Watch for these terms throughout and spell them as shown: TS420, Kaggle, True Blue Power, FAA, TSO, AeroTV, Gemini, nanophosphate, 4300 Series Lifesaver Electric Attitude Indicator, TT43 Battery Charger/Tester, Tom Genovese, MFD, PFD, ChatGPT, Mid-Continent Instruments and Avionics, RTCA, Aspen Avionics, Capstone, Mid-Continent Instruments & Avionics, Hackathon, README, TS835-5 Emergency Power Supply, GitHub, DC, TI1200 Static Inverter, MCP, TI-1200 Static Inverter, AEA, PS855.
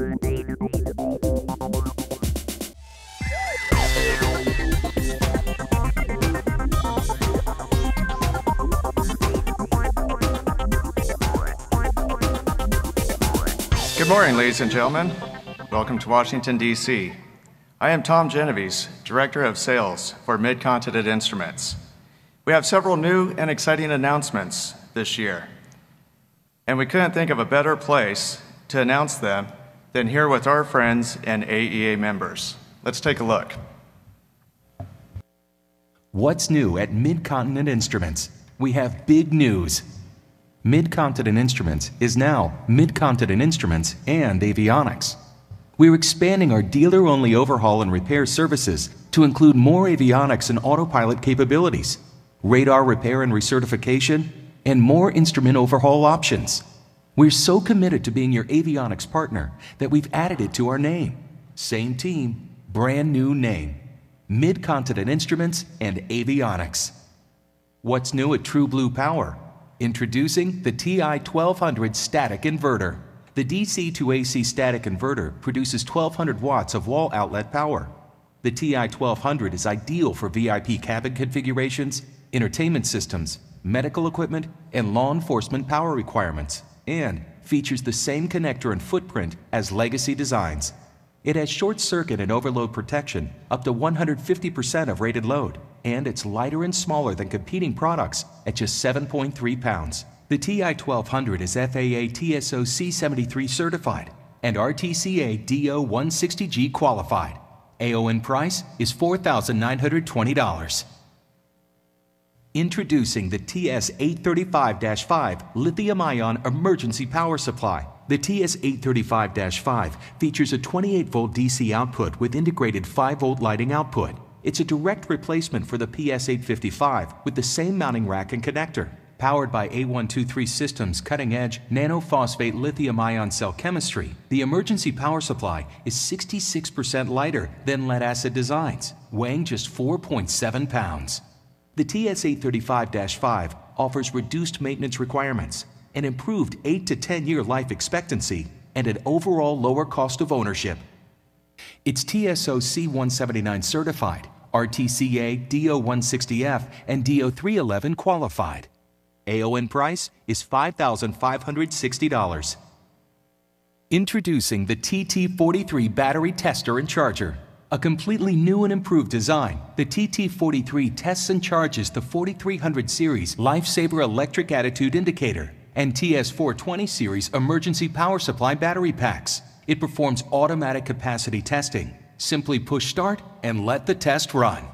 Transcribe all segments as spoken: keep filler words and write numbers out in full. Good morning, ladies and gentlemen. Welcome to Washington, D C I am Tom Genovese, Director of Sales for Mid-Continent Instruments. We have several new and exciting announcements this year, and we couldn't think of a better place to announce them than here with our friends and A E A members. Let's take a look. What's new at Mid-Continent Instruments? We have big news. Mid-Continent Instruments is now Mid-Continent Instruments and Avionics. We're expanding our dealer-only overhaul and repair services to include more avionics and autopilot capabilities, radar repair and recertification, and more instrument overhaul options. We're so committed to being your avionics partner that we've added it to our name. Same team, brand new name. Mid-Continent Instruments and Avionics. What's new at True Blue Power? Introducing the T I twelve hundred Static Inverter. The D C to A C Static Inverter produces twelve hundred watts of wall outlet power. The T I twelve hundred is ideal for V I P cabin configurations, entertainment systems, medical equipment, and law enforcement power requirements, and features the same connector and footprint as legacy designs. It has short circuit and overload protection up to one hundred fifty percent of rated load, and it's lighter and smaller than competing products at just seven point three pounds. The T I twelve hundred is F A A T S O C seventy-three certified and R T C A D O one sixty G qualified. A O N price is four thousand nine hundred twenty dollars. Introducing the T S eight thirty-five dash five Lithium-Ion Emergency Power Supply. The T S eight thirty-five dash five features a twenty-eight volt D C output with integrated five volt lighting output. It's a direct replacement for the P S eight fifty-five with the same mounting rack and connector. Powered by A one twenty-three Systems' cutting-edge nanophosphate lithium-ion cell chemistry, the emergency power supply is sixty-six percent lighter than lead-acid designs, weighing just four point seven pounds. The T S eight thirty-five dash five offers reduced maintenance requirements, an improved eight to ten year life expectancy, and an overall lower cost of ownership. It's T S O C one seventy-nine certified, R T C A D O one sixty F and D O three eleven qualified. A O N price is five thousand five hundred sixty dollars. Introducing the T T forty-three Battery Tester and Charger. A completely new and improved design, the T T forty-three tests and charges the forty-three hundred Series Lifesaver Electric Attitude Indicator and T S four twenty Series Emergency Power Supply battery packs. It performs automatic capacity testing. Simply push start and let the test run.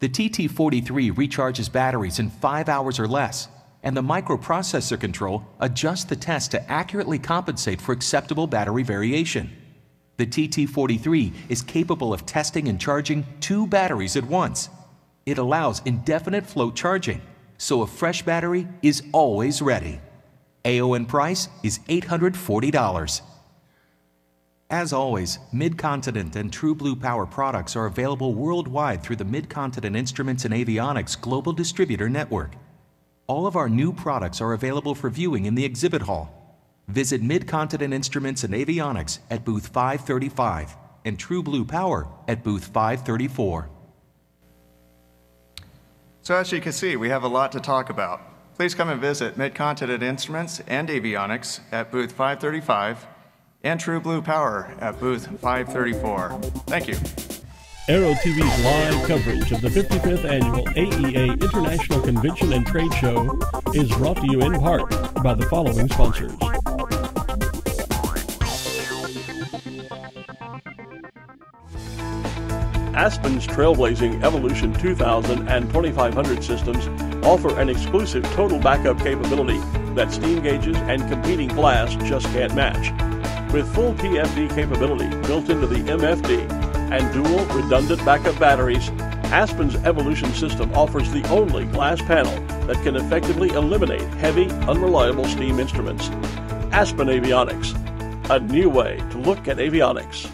The T T forty-three recharges batteries in five hours or less, and the microprocessor control adjusts the test to accurately compensate for acceptable battery variation. The T T forty-three is capable of testing and charging two batteries at once. It allows indefinite float charging, so a fresh battery is always ready. A O N price is eight hundred forty dollars. As always, Mid-Continent and True Blue Power products are available worldwide through the Mid-Continent Instruments and Avionics Global Distributor Network. All of our new products are available for viewing in the exhibit hall. Visit Mid-Continent Instruments and Avionics at booth five thirty-five and True Blue Power at booth five thirty-four. So as you can see, we have a lot to talk about. Please come and visit Mid-Continent Instruments and Avionics at booth five thirty-five and True Blue Power at booth five thirty-four. Thank you. AeroTV's live coverage of the fifty-fifth Annual A E A International Convention and Trade Show is brought to you in part by the following sponsors. Aspen's trailblazing Evolution two thousand and twenty-five hundred systems offer an exclusive total backup capability that steam gauges and competing blasts just can't match. With full P F D capability built into the M F D and dual redundant backup batteries, Aspen's Evolution system offers the only glass panel that can effectively eliminate heavy, unreliable steam instruments. Aspen Avionics, a new way to look at avionics.